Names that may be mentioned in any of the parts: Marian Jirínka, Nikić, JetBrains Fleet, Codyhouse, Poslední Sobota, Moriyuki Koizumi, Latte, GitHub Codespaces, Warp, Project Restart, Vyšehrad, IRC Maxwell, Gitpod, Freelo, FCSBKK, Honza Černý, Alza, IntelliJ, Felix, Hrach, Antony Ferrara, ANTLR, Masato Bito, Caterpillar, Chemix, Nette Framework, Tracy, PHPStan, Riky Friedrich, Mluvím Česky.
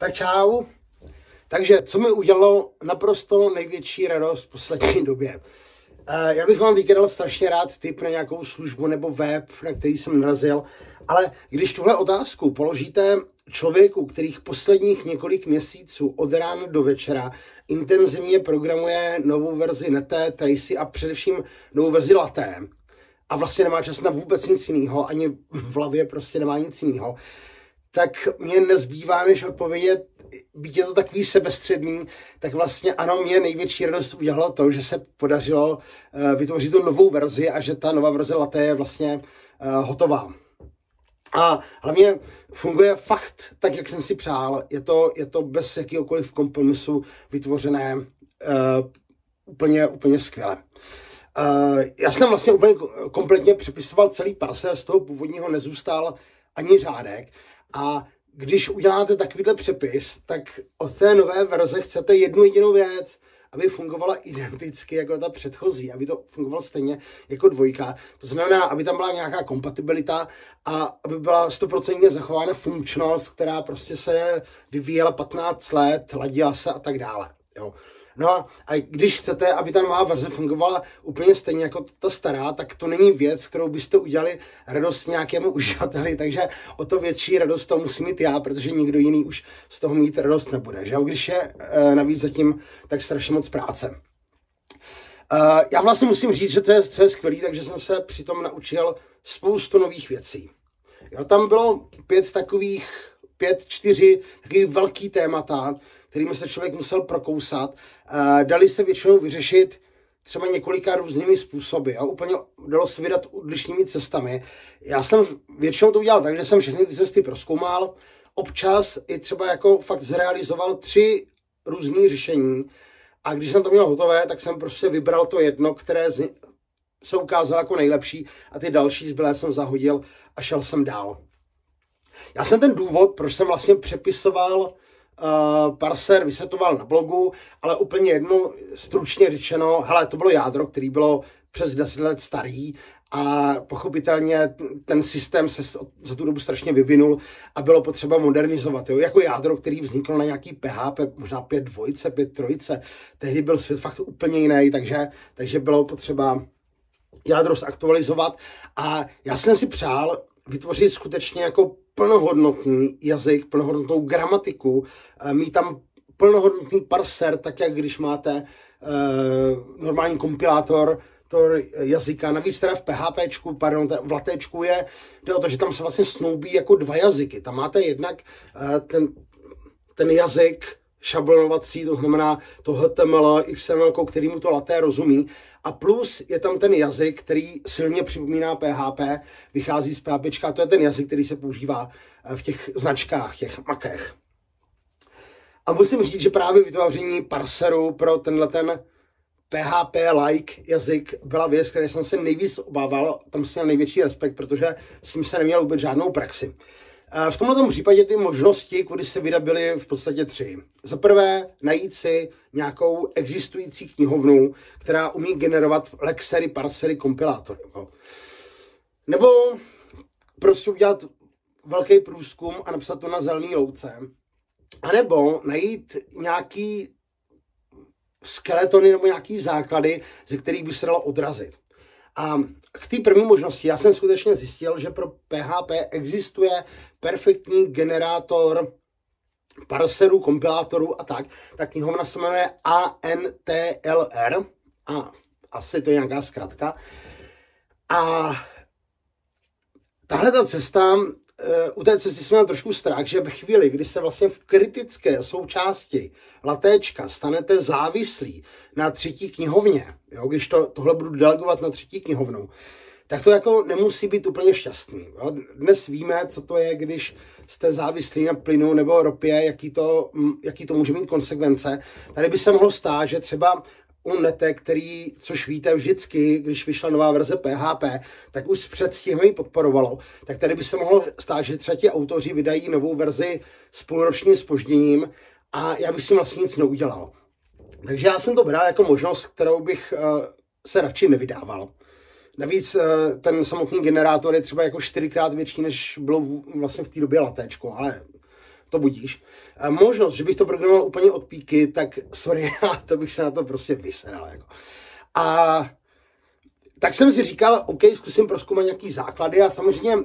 Tak čau. Takže, co mi udělalo naprosto největší radost v poslední době. Já bych vám teďka dal strašně rád tip na nějakou službu nebo web, na který jsem narazil, ale když tuhle otázku položíte člověku, kterých posledních několik měsíců od rána do večera intenzivně programuje novou verzi Nete, Tracy a především novou verzi Latte a vlastně nemá čas na vůbec nic jiného, ani v hlavě prostě nemá nic jiného, tak mě nezbývá, než odpovědět, být je to takový sebestředný, tak vlastně ano, mě největší radost udělalo to, že se podařilo vytvořit tu novou verzi a že ta nová verze Latte je vlastně hotová. A hlavně funguje fakt tak, jak jsem si přál. Je to bez jakýhokoliv kompromisu vytvořené úplně skvěle. Já jsem vlastně úplně kompletně přepisoval celý parser, z toho původního nezůstal ani řádek. A když uděláte takovýhle přepis, tak od té nové verze chcete jednu jedinou věc, aby fungovala identicky jako ta předchozí, aby to fungovalo stejně jako dvojka. To znamená, aby tam byla nějaká kompatibilita a aby byla 100% zachována funkčnost, která prostě se vyvíjela 15 let, ladila se a tak dále. Jo. No a když chcete, aby ta nová verze fungovala úplně stejně jako ta stará, tak to není věc, kterou byste udělali radost nějakému uživateli, takže o to větší radost to musím mít já, protože nikdo jiný už z toho mít radost nebude, že? Když je navíc zatím tak strašně moc práce. Já vlastně musím říct, že to je, co je skvělé, takže jsem se přitom naučil spoustu nových věcí. Jo, tam bylo čtyři takový velký témata, kterými se člověk musel prokousat, dali se většinou vyřešit třeba několika různými způsoby a úplně dalo se vydat odlišnými cestami. Já jsem většinou to udělal tak, že jsem všechny ty cesty prozkoumal, občas i třeba jako fakt zrealizoval 3 různý řešení a když jsem to měl hotové, tak jsem prostě vybral to jedno, které se ukázalo jako nejlepší a ty další zbylé jsem zahodil a šel jsem dál. Já jsem ten důvod, proč jsem vlastně přepisoval parser, vysvětloval na blogu, ale úplně jedno stručně řečeno, hele, to bylo jádro, který bylo přes 10 let starý a pochopitelně ten systém se za tu dobu strašně vyvinul a bylo potřeba modernizovat. Jo? Jako jádro, který vzniklo na nějaký PHP, možná 5.2, 5.3, tehdy byl svět fakt úplně jiný, takže bylo potřeba jádro zaktualizovat a já jsem si přál vytvořit skutečně jako plnohodnotný jazyk, plnohodnotnou gramatiku, mít tam plnohodnotný parser, tak jak když máte normální kompilátor jazyka. Navíc teda v PHPčku, v Lattečku jde o to, že tam se vlastně snoubí jako 2 jazyky. Tam máte jednak ten jazyk šablonovací, to znamená to HTML, XML, kterýmu to Latte rozumí. A plus je tam ten jazyk, který silně připomíná PHP, vychází z PHPčka, to je ten jazyk, který se používá v těch značkách, těch makrech. A musím říct, že právě vytváření parseru pro tenhle ten PHP-like jazyk byla věc, které jsem se nejvíc obával, tam jsem měl největší respekt, protože s ním se neměl vůbec žádnou praxi. V tomto případě ty možnosti, kudy se vydat, byly v podstatě 3. Za prvé najít si nějakou existující knihovnu, která umí generovat lexery, parsery, kompilátory. Nebo prostě udělat velký průzkum a napsat to na zelený louce. A nebo najít nějaký skeletony nebo nějaký základy, ze kterých by se dalo odrazit. A k té první možnosti já jsem skutečně zjistil, že pro PHP existuje perfektní generátor parserů, kompilátorů a tak. Ta knihovna se jmenuje ANTLR, a asi to je nějaká zkratka. A tahle ta cesta, u té cesty jsem měl trošku strach, že v chvíli, kdy se vlastně v kritické součásti Lattečka stanete závislí na 3. knihovně, jo, když tohle budu delegovat na 3. knihovnu, tak to jako nemusí být úplně šťastný. Jo. Dnes víme, co to je, když jste závislí na plynu nebo ropě, jaký to může mít konsekvence. Tady by se mohlo stát, že třeba u Nete, což víte vždycky, když vyšla nová verze PHP, tak už s předstihem ji podporovalo, tak tady by se mohlo stát, že třeba ti autoři vydají novou verzi s půlročním zpožděním a já bych s tím vlastně nic neudělal. Takže já jsem to bral jako možnost, kterou bych se radši nevydával. Navíc ten samotný generátor je třeba jako 4× větší, než bylo vlastně v té době Lattečko, ale to budíš. A možnost, že bych to programoval úplně od píky, tak sorry, to bych se na to prostě vysral. Jako. A tak jsem si říkal, OK, zkusím prozkoumat nějaký základy a samozřejmě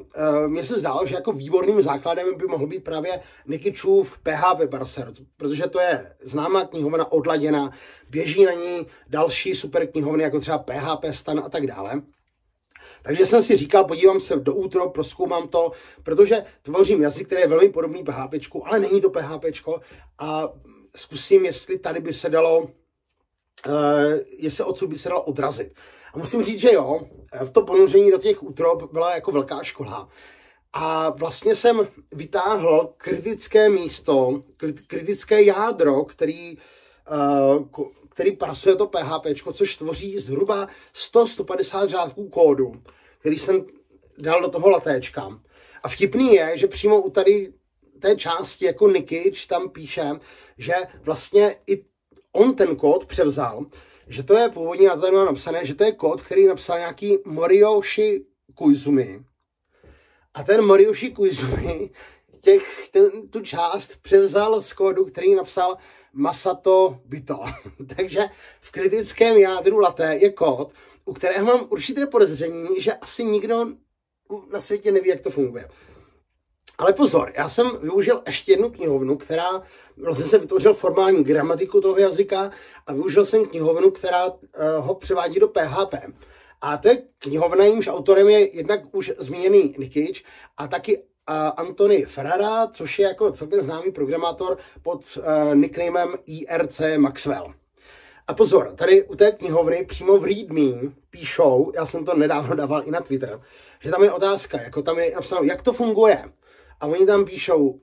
mně se zdálo, že jako výborným základem by mohl být právě Nikićův PHP parser, protože to je známá knihovna, odladěná, běží na ní další super knihovny, jako třeba PHPStan a tak dále. Takže jsem si říkal, podívám se do útrob, prozkoumám to, protože tvořím jazyk, který je velmi podobný PHPčku, ale není to PHPčko a zkusím, jestli tady by se dalo, jestli odsud by se dalo odrazit. A musím říct, že jo, to ponoření do těch útrob byla jako velká škola. A vlastně jsem vytáhl kritické místo, kritické jádro, který parsuje to PHPčko, což tvoří zhruba 100-150 řádků kódu, který jsem dal do toho latéčka. A vtipný je, že přímo u tady té části jako Nikić tam píše, že vlastně i on ten kód převzal, že to je původně, já to tady mám napsané, že to je kód, který napsal nějaký Moriyuki Koizumi. A ten Moriyuki Koizumi tu část převzal z kódu, který napsal Masato Bito. Takže v kritickém jádru Latte je kód, u kterého mám určité podezření, že asi nikdo na světě neví, jak to funguje. Ale pozor, já jsem využil ještě jednu knihovnu, která vlastně jsem vytvořil formální gramatiku toho jazyka a využil jsem knihovnu, která ho převádí do PHP. A to je knihovna, jímž autorem je jednak už zmíněný Nikić a taky Antony Ferrara, což je jako celkem známý programátor pod nicknamem IRC Maxwell. A pozor, tady u té knihovny přímo v readme píšou, já jsem to nedávno dával i na Twitter, že tam je otázka, jako tam je napsáno, jak to funguje. A oni tam píšou,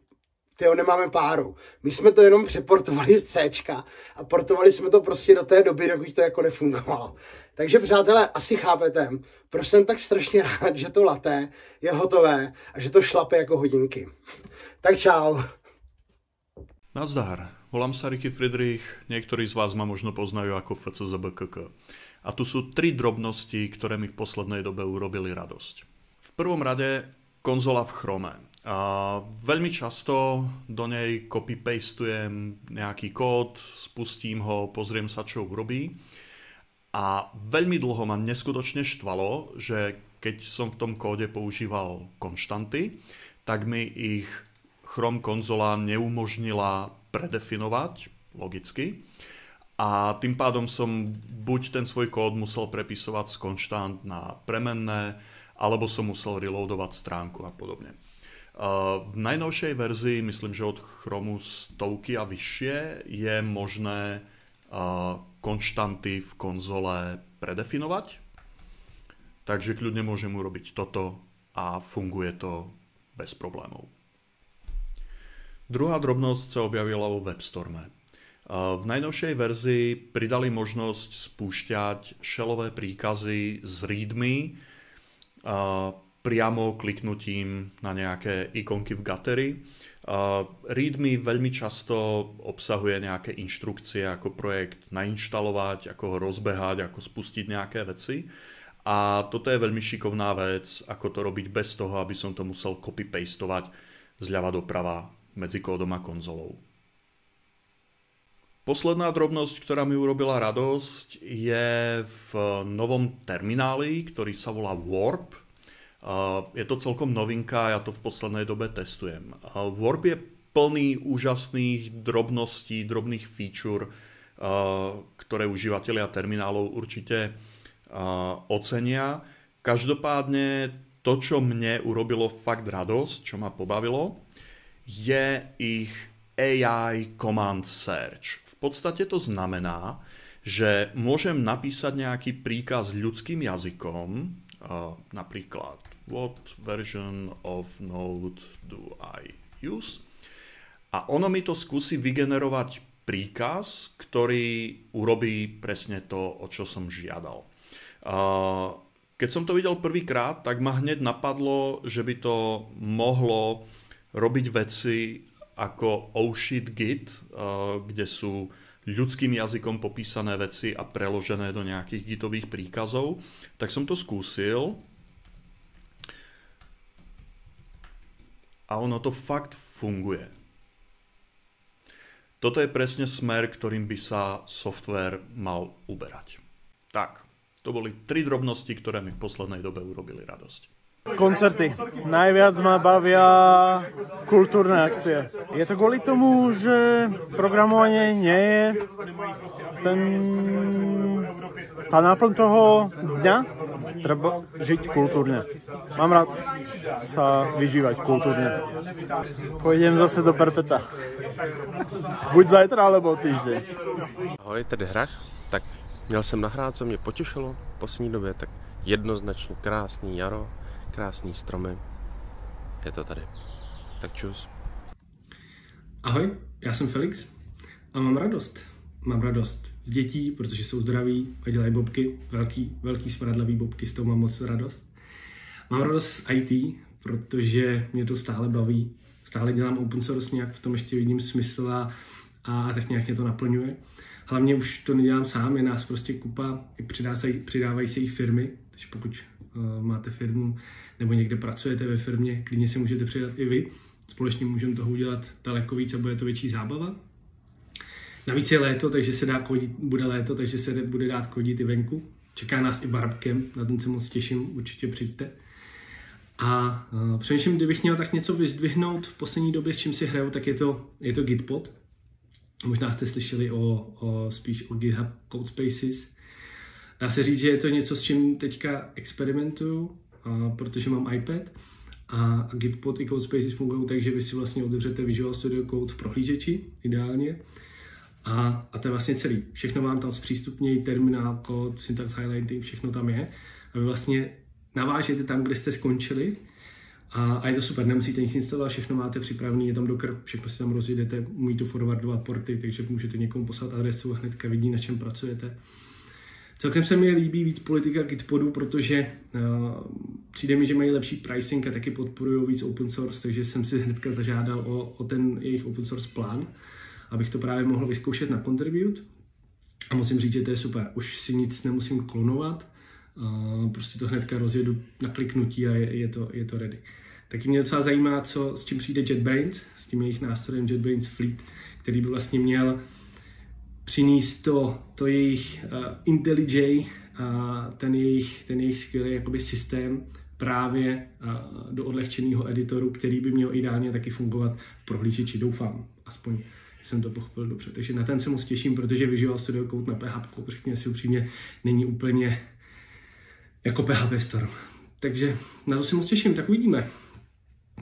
tyjo, nemáme páru. My jsme to jenom přeportovali z Cčka a portovali jsme to prostě do té doby, dokud to jako nefungovalo. Takže přátelé, asi chápete, proč jsem tak strašně rád, že to Latte je hotové a že to šlape jako hodinky. Tak čau. Nazdar, volám sa Riky Friedrich, niektorí z vás ma možno poznajú ako FCSBKK. A tu sú tri drobnosti, ktoré mi v poslednej dobe urobili radosť. V prvom rade konzola v Chrome. A veľmi často do nej copy-pastujem nejaký kód, spustím ho, pozriem sa, čo urobí. A veľmi dlho ma neskutočne štvalo, že keď som v tom kóde používal konštanty, tak mi ich Chrome konzola neumožnila predefinovať logicky. A tým pádom som buď ten svoj kód musel prepisovať z konštant na premenné, alebo som musel reloadovať stránku a podobne. V najnovšej verzii, myslím, že od Chromu 100 a vyššie, je možné konštanty v konzole predefinovať. Takže kľudne môžem urobiť toto a funguje to bez problémov. Druhá drobnosť sa objavila vo WebStorme. V najnovšej verzii pridali možnosť spúšťať shellové príkazy z readme priamo kliknutím na nejaké ikonky v Gatteri. Readme veľmi často obsahuje nejaké inštrukcie, ako projekt nainštalovať, ako ho rozbehať, ako spustiť nejaké veci. A toto je veľmi šikovná vec, ako to robiť bez toho, aby som to musel copy-pastovať zľava doprava medzi kódom a konzolou. Posledná drobnosť, ktorá mi urobila radosť, je v novom termináli, ktorý sa volá Warp. Je to celkom novinka, ja to v poslednej dobe testujem. Warp je plný úžasných drobností, drobných feature, ktoré užívateľia terminálov určite ocenia. Každopádne to, čo mne urobilo fakt radosť, čo ma pobavilo, je ich AI Command Search. V podstate to znamená, že môžem napísať nejaký príkaz ľudským jazykom, napríklad what version of node do I use, a ono mi to skúsi vygenerovať príkaz, ktorý urobí presne to, o čo som žiadal. Keď som to videl prvýkrát, tak ma hneď napadlo, že by to mohlo robiť veci ako oh shit git, kde sú ľudským jazykom popísané veci a preložené do nejakých gitových príkazov, tak som to skúsil a ono to fakt funguje. Toto je presne smer, ktorým by sa software mal uberať. Tak, to boli 3 drobnosti, ktoré mi v poslednej dobe urobili radosť. Koncerty. Najviac ma bavia kultúrne akcie. Je to kvôli tomu, že programovanie nie je tá náplň toho dňa. Treba žiť kultúrne. Mám rád sa vyžívať kultúrne. Pôjdem zase do Perpeta. Buď zajtra, alebo týždeň. Ahoj, tady Hrach. Tak měl jsem nahrát, co mě potěšilo v poslední době, tak jednoznačně krásný jaro, krásný stromy. Je to tady. Tak čus. Ahoj, já jsem Felix a mám radost. Mám radost z dětí, protože jsou zdraví a dělají bobky, velký smradlavý bobky, s toho mám moc radost. Mám radost z IT, protože mě to stále baví. Stále dělám open source, nějak v tom ještě vidím smysl a tak nějak mě to naplňuje. Hlavně už to nedělám sám, je nás prostě kupa, přidávají se i firmy, takže pokud máte firmu nebo někde pracujete ve firmě, klidně se můžete přidat i vy. Společně můžeme toho udělat daleko víc a bude to větší zábava. Navíc je léto, takže se dá kodit, bude léto, takže se bude dát kodit i venku. Čeká nás i Warpcamp, na ten se moc těším, určitě přijďte. A přemýšlím, kdybych měl tak něco vyzdvihnout v poslední době, s čím si hraju, tak je to Gitpod. Možná jste slyšeli spíš o GitHub Codespaces. Dá se říct, že je to něco, s čím teďka experimentuju, protože mám iPad a Gitpod i Codespaces fungují tak, že vy si vlastně otevřete Visual Studio Code v prohlížeči, ideálně. A to je vlastně celý. Všechno vám tam zpřístupnějí, terminál, kód, syntax highlighting, všechno tam je. A vy vlastně navážete tam, kde jste skončili. A je to super, nemusíte nic instalovat, všechno máte připravené, je tam docker, všechno si tam rozjedete, umí to forwardovat porty, takže můžete někomu poslat adresu a hnedka vidí, na čem pracujete. Celkem se mi líbí víc politika Gitpodu, protože přijde mi, že mají lepší pricing a taky podporují víc open source, takže jsem si hnedka zažádal o ten jejich open source plán, abych to právě mohl vyzkoušet na Contribute. A musím říct, že to je super, už si nic nemusím klonovat. Prostě to hnedka rozjedu na kliknutí a je to ready. Taky mě docela zajímá, s čím přijde JetBrains, s tím jejich nástrojem JetBrains Fleet, který by vlastně měl přinést to jejich IntelliJ, ten jejich skvělý jakoby systém právě do odlehčeného editoru, který by měl ideálně taky fungovat v prohlížeči, doufám, aspoň jsem to pochopil dobře. Takže na ten se moc těším, protože Visual Studio Code na PHP, řekněme si upřímně, není úplně jako PHPStan. Takže na to se moc těším, tak uvidíme.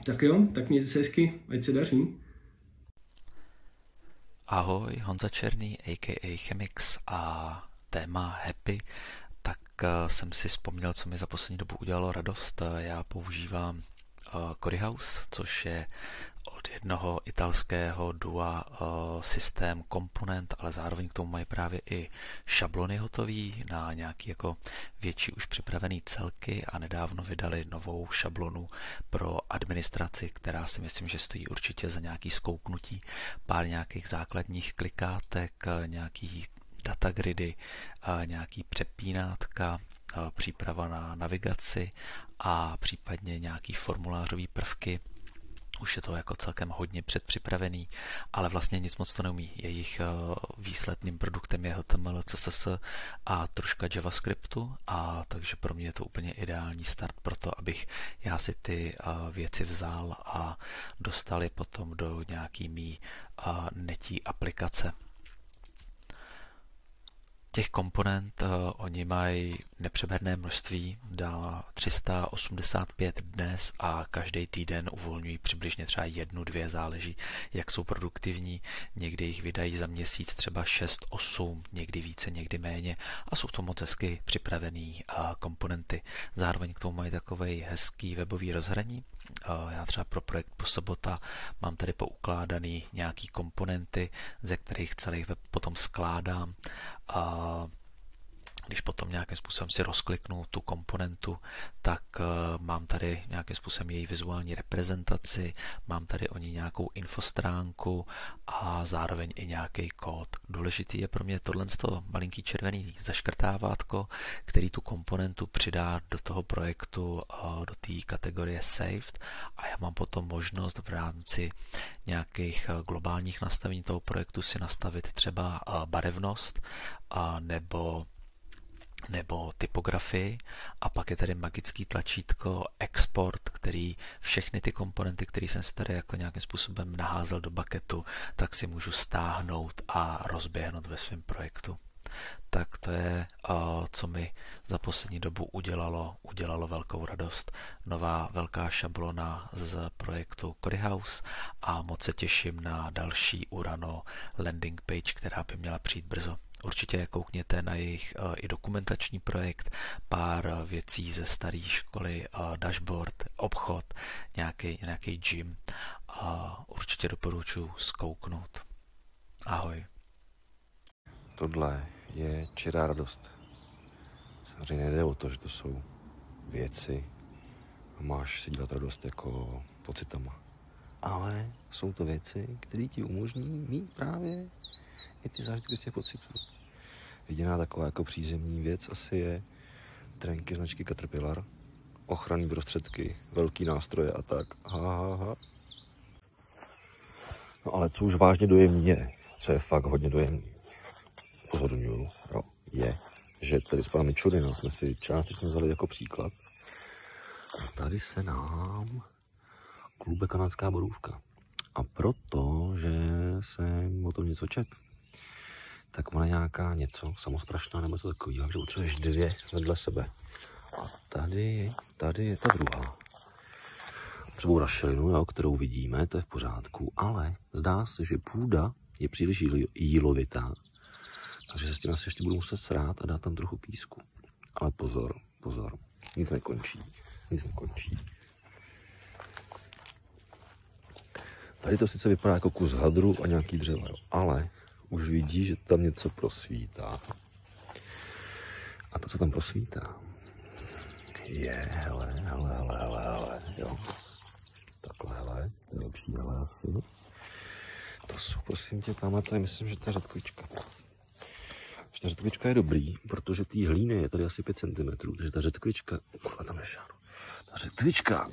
Tak jo, tak mějte se hezky, ať se daří. Ahoj, Honza Černý, a.k.a. Chemix a téma Happy. Tak jsem si vzpomněl, co mi za poslední dobu udělalo radost. Já používám Codyhouse, což je od jednoho italského dua systém komponent, ale zároveň k tomu mají právě i šablony hotový na nějaké jako větší už připravené celky a nedávno vydali novou šablonu pro administraci, která si myslím, že stojí určitě za nějaký zkouknutí, pár nějakých základních klikátek, nějaký datagridy, nějaký přepínátka, příprava na navigaci a případně nějaký formulářový prvky. Už je to jako celkem hodně předpřipravený, ale vlastně nic moc to neumí. Jejich výsledným produktem je HTML, CSS a troška JavaScriptu, a takže pro mě je to úplně ideální start pro to, abych já si ty věci vzal a dostal je potom do nějaký mý netí aplikace. Těch komponent oni mají nepřeberné množství, dá 385 dnes a každý týden uvolňují přibližně třeba 1-2, záleží, jak jsou produktivní. Někdy jich vydají za měsíc třeba 6-8, někdy více, někdy méně a jsou to moc hezky připravené komponenty. Zároveň k tomu mají takovej hezký webový rozhraní. Já třeba pro projekt Poslední Sobota mám tady poukládaný nějaký komponenty, ze kterých celý web potom skládám. když potom nějakým způsobem si rozkliknu tu komponentu, tak mám tady nějakým způsobem její vizuální reprezentaci, mám tady o ní nějakou infostránku a zároveň i nějaký kód. Důležitý je pro mě tohle malinký červený zaškrtávátko, který tu komponentu přidá do toho projektu, do té kategorie Saved, a já mám potom možnost v rámci nějakých globálních nastavení toho projektu si nastavit třeba barevnost nebo typografii, a pak je tady magický tlačítko export, který všechny ty komponenty, které jsem si tady jako nějakým způsobem naházel do bucketu, tak si můžu stáhnout a rozběhnout ve svém projektu. Tak to je, co mi za poslední dobu udělalo velkou radost. Nová velká šablona z projektu Codyhouse a moc se těším na další Urano landing page, která by měla přijít brzo. Určitě koukněte na jejich i dokumentační projekt, pár věcí ze staré školy, dashboard, obchod, nějaký gym. Určitě doporučuji zkouknout. Ahoj. Tohle je čirá radost. Samozřejmě nejde o to, že to jsou věci a máš si dělat radost jako pocitama. Ale jsou to věci, které ti umožní mít právě i ty zážitky z těch pocitů. Jediná taková jako přízemní věc asi je trenky značky Caterpillar, ochranné prostředky, velký nástroje a tak. No ale co už vážně dojemný je, co je fakt hodně dojemný, pozorňuju, je, že tady s pámi Čurina jsme si částečně vzali jako příklad. A tady se nám klube kanadská borůvka. A protože jsem o tom něco četl, tak ona nějaká něco samosprašná nebo něco takového, takže potřebuješ dvě vedle sebe. A tady je ta druhá. Potřebuji rašelinu, kterou vidíme, to je v pořádku, ale zdá se, že půda je příliš jílovitá, takže se s tím asi ještě budu muset srát a dát tam trochu písku. Ale pozor, nic nekončí. Tady to sice vypadá jako kus hadru a nějaký dřeva, ale už vidí, že tam něco prosvítá. A to, co tam prosvítá, je, hele, takhle, hele, nejlepší, hele, asi. To jsou, prosím tě, tamhle, tady myslím, že ta řetkvička. Ta řetkvička je dobrý, protože té hlíny je tady asi 5 cm, takže ta řetkvička, kurva, tam nešáru. Ta řetkvička.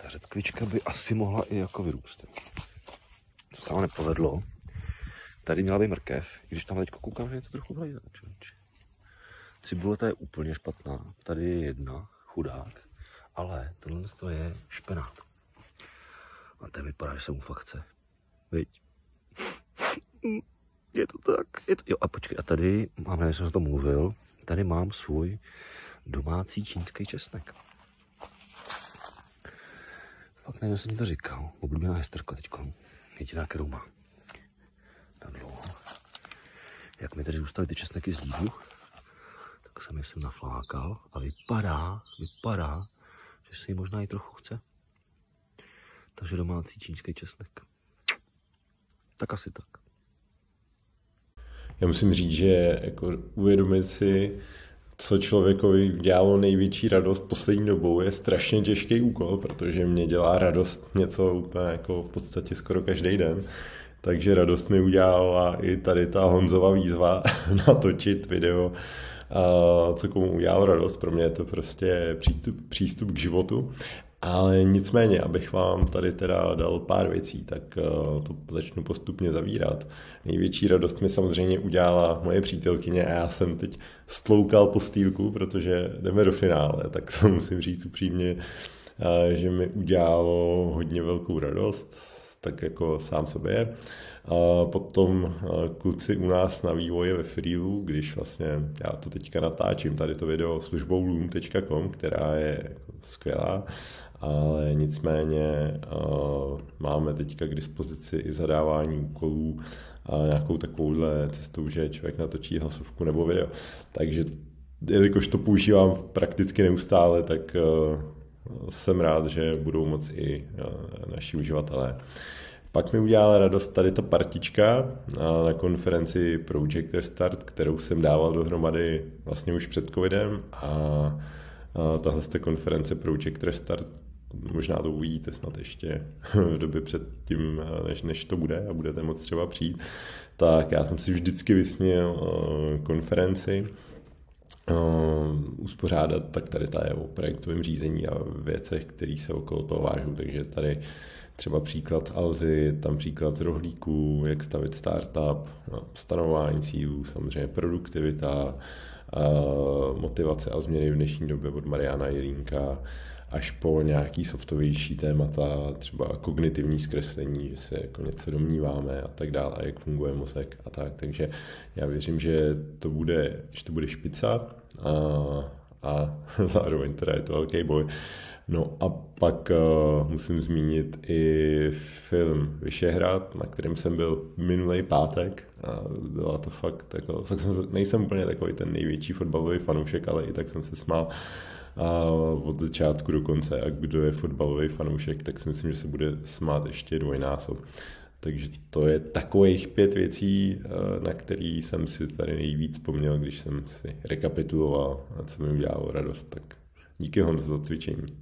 Ta řetkvička by asi mohla i jako vyrůst. Co se vám nepovedlo, tady měla být mrkev, i když tam teď koukám, že je to trochu vlajzá, člověče. Cibule ta je úplně špatná, tady je jedna, chudák, ale tohle to je špenát. A ten vypadá, že se mu fakt chce. Viď? Je to tak. Jo, a počkej, a tady, nevím, jsem o tom mluvil, tady mám svůj domácí čínský česnek. Fakt nevím, jsem to říkal. Oblíbená hesterka teďko. Jediná, kterou má. Na dlouho. Jak mi tady zůstaly ty česneky z dílu, tak jsem je sem naflákal a vypadá, že si ji možná i trochu chce. Takže domácí čínský česnek. Tak asi tak. Já musím říct, že jako uvědomit si, co člověkovi dělalo největší radost poslední dobou, je strašně těžký úkol, protože mě dělá radost něco úplně jako v podstatě skoro každý den. Takže radost mi udělala i tady ta Honzova výzva natočit video, co komu udělalo radost. Pro mě je to prostě přístup k životu. Ale nicméně, abych vám tady teda dal pár věcí, tak to začnu postupně zavírat. Největší radost mi samozřejmě udělala moje přítelkyně a já jsem teď stloukal postýlku, protože jdeme do finále, tak to musím říct upřímně, že mi udělalo hodně velkou radost, tak jako sám sobě. A potom kluci u nás na vývoji ve Freelu, když vlastně já to teďka natáčím, tady to video službou loom.com, která je jako skvělá, ale nicméně máme teďka k dispozici i zadávání úkolů a nějakou takovouhle cestou, že člověk natočí hlasovku nebo video. Takže jelikož to používám prakticky neustále, tak jsem rád, že budou moc i naši uživatelé Pak mi udělala radost tady ta partička na konferenci Project Restart, kterou jsem dával dohromady vlastně už před covidem, a tahle z té konference Project Restart, možná to uvidíte snad ještě v době před tím, než to bude a budete moc třeba přijít, tak já jsem si vždycky vysnil konferenci uspořádat, tak tady ta je o projektovém řízení a věcech, které se okolo toho vážou, takže tady třeba příklad z Alzy, tam příklad z rohlíků, jak stavit startup, stanování cílů, samozřejmě produktivita, motivace a změny v dnešní době od Mariana Jirínka, až po nějaký softovější témata, třeba kognitivní zkreslení, že se jako něco domníváme a tak dále, jak funguje mozek a tak. Takže já věřím, že to bude špica a zároveň teda je to velký boj. No a pak musím zmínit i film Vyšehrad, na kterém jsem byl minulý pátek. A byla to fakt, jako, nejsem úplně takový ten největší fotbalový fanoušek, ale i tak jsem se smál od začátku do konce. A kdo je fotbalový fanoušek, tak si myslím, že se bude smát ještě dvojnásob. Takže to je takových 5 věcí, na které jsem si tady nejvíc vzpomněl, když jsem si rekapituloval a co mi udělalo radost. Tak díky, Honzo, za cvičení.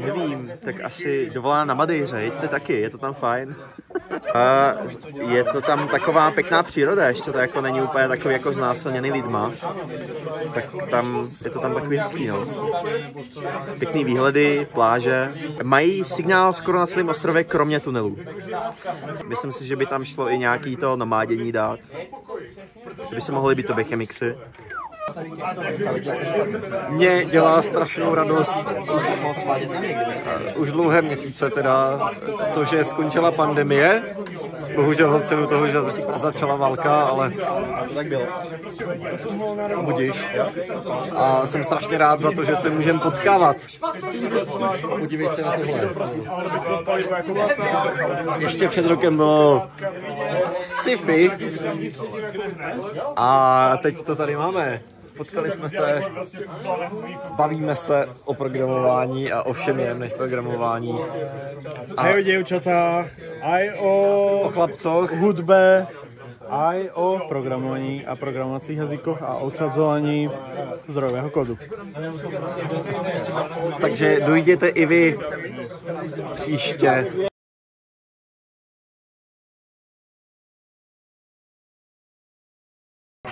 Nevím, tak asi dovolá na Madejře, jeďte taky, je to tam fajn. Je to tam taková pěkná příroda, ještě to jako není úplně takový jako znásilněný lidma. Tak tam, je to tam takový hezký, no. Pěkný výhledy, pláže. Mají signál skoro na celém ostrově, kromě tunelů. Myslím si, že by tam šlo i nějaký to namádění dát. Kdyby se mohly být to Chemixy. Mě dělá strašnou radost už dlouhé měsíce teda to, že skončila pandemie. Bohužel za cenu toho, že začala válka, ale tak bylo. Budiš. A jsem strašně rád za to, že se můžeme potkávat. Podívej se na tohle. Ještě před rokem bylo sci-fi a teď to tady máme. Potkali jsme se, bavíme se o programování a o všem jiném než programování. Aj o děvčatách, aj o chlapcoch, hudbe, aj o programování a programovacích jazykoch a odsadzování zdrojového kódu. Takže dojděte i vy příště.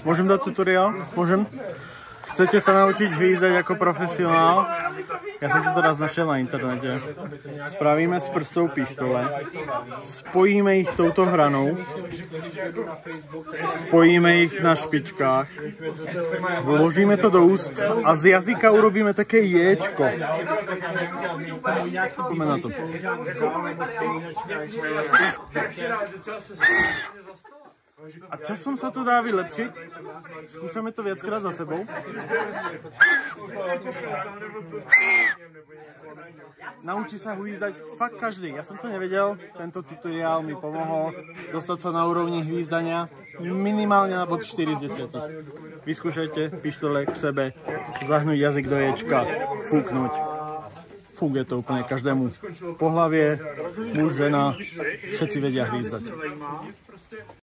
Môžem dať tutoriál? Môžem? Chcete sa naučiť hýzať ako profesionál? Ja som to teraz našiel na internete. Spravíme s prstov pištole, spojíme ich touto hranou, spojíme ich na špičkách, vložíme to do úst a z jazyka urobíme také Jčko. Poďme na to. A časom sa to dá vylepšiť. Skúšame to viackrát za sebou. Naučí sa hvízdať fakt každý. Ja som to nevedel. Tento tutoriál mi pomohol dostať sa na úrovni hvízdania minimálne na bod 4 z 10. Vyskúšajte pištole k sebe, zahnúť jazyk do ječka, fúknuť. Funguje to úplne každému pohlavie, muž, žena, všetci vedia hvízdať.